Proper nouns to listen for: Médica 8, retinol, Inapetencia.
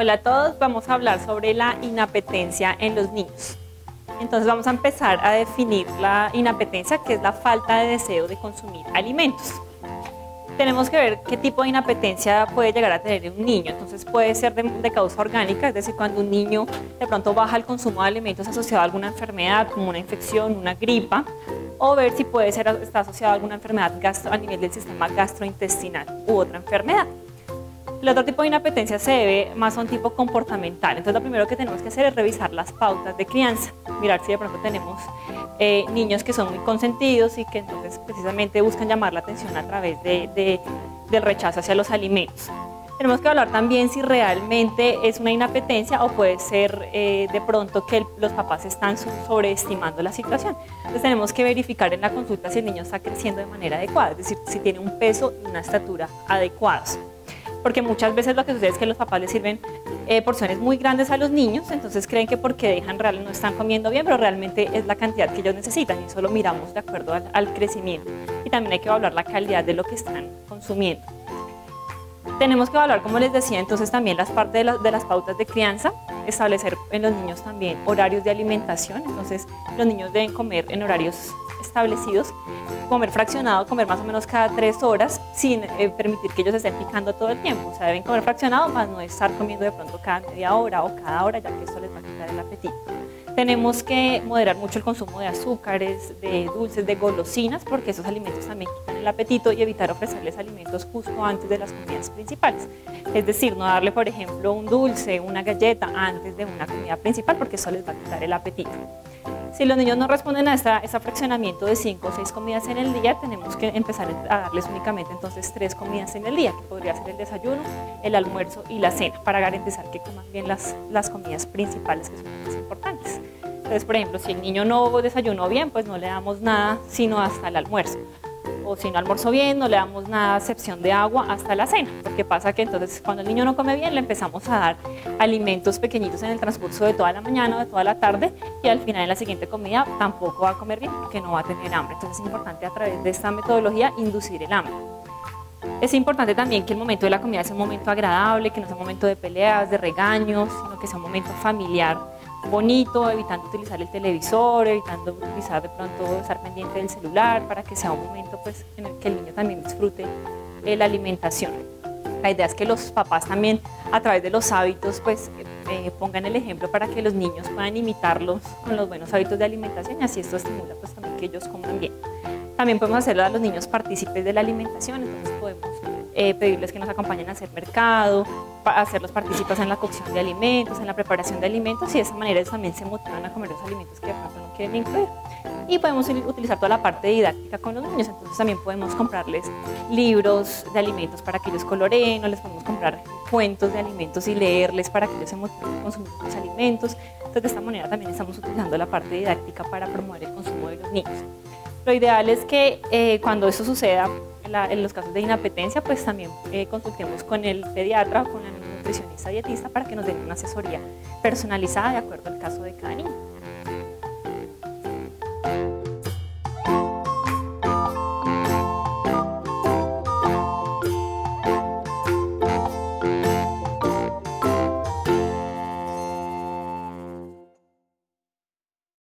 Hola a todos, vamos a hablar sobre la inapetencia en los niños. Entonces vamos a empezar a definir la inapetencia, que es la falta de deseo de consumir alimentos. Tenemos que ver qué tipo de inapetencia puede llegar a tener un niño. Entonces puede ser de causa orgánica, es decir, cuando un niño de pronto baja el consumo de alimentos asociado a alguna enfermedad, como una infección, una gripa, o ver si está asociado a alguna enfermedad a nivel del sistema gastrointestinal u otra enfermedad. El otro tipo de inapetencia se debe más a un tipo comportamental. Entonces lo primero que tenemos que hacer es revisar las pautas de crianza, mirar si de pronto tenemos niños que son muy consentidos y que entonces precisamente buscan llamar la atención a través del rechazo hacia los alimentos. Tenemos que hablar también si realmente es una inapetencia o puede ser de pronto que los papás están sobreestimando la situación. Entonces tenemos que verificar en la consulta si el niño está creciendo de manera adecuada, es decir, si tiene un peso y una estatura adecuados. Porque muchas veces lo que sucede es que los papás les sirven porciones muy grandes a los niños, entonces creen que porque no están comiendo bien, pero realmente es la cantidad que ellos necesitan, y eso lo miramos de acuerdo al crecimiento. Y también hay que evaluar la calidad de lo que están consumiendo. Tenemos que evaluar, como les decía, entonces también las partes de las pautas de crianza, establecer en los niños también horarios de alimentación, entonces los niños deben comer en horarios establecidos, comer fraccionado, comer más o menos cada 3 horas, sin permitir que ellos estén picando todo el tiempo. O sea, deben comer fraccionado, más no estar comiendo de pronto cada media hora o cada hora, ya que eso les va a quitar el apetito. Tenemos que moderar mucho el consumo de azúcares, de dulces, de golosinas, porque esos alimentos también quitan el apetito, y evitar ofrecerles alimentos justo antes de las comidas principales. Es decir, no darle, por ejemplo, un dulce, una galleta antes de una comida principal, porque eso les va a quitar el apetito. Si los niños no responden a ese fraccionamiento de 5 o 6 comidas en el día, tenemos que empezar a darles únicamente entonces 3 comidas en el día, que podría ser el desayuno, el almuerzo y la cena, para garantizar que coman bien las comidas principales, que son las más importantes. Entonces, por ejemplo, si el niño no desayunó bien, pues no le damos nada sino hasta el almuerzo. O si no almorzó bien, no le damos nada, a excepción de agua, hasta la cena, porque pasa que entonces cuando el niño no come bien, le empezamos a dar alimentos pequeñitos en el transcurso de toda la mañana o de toda la tarde, y al final en la siguiente comida tampoco va a comer bien, porque no va a tener hambre. Entonces es importante, a través de esta metodología, inducir el hambre. Es importante también que el momento de la comida sea un momento agradable, que no sea un momento de peleas, de regaños, sino que sea un momento familiar bonito, evitando utilizar el televisor, evitando utilizar de pronto estar pendiente del celular, para que sea un momento pues en el que el niño también disfrute la alimentación. La idea es que los papás también, a través de los hábitos, pues pongan el ejemplo para que los niños puedan imitarlos con los buenos hábitos de alimentación, y así esto estimula pues también que ellos coman bien. También podemos hacerlo a los niños partícipes de la alimentación, entonces podemos pedirles que nos acompañen a hacer mercado, hacerlos partícipes en la cocción de alimentos, en la preparación de alimentos, y de esa manera ellos también se motivan a comer los alimentos que de pronto no quieren incluir. Y podemos utilizar toda la parte didáctica con los niños, entonces también podemos comprarles libros de alimentos para que ellos coloreen, o les podemos comprar cuentos de alimentos y leerles para que ellos se motiven a consumir los alimentos. Entonces de esta manera también estamos utilizando la parte didáctica para promover el consumo de los niños. Lo ideal es que cuando eso suceda, en los casos de inapetencia, pues también consultemos con el pediatra o con la nutricionista dietista para que nos den una asesoría personalizada de acuerdo al caso de cada niño.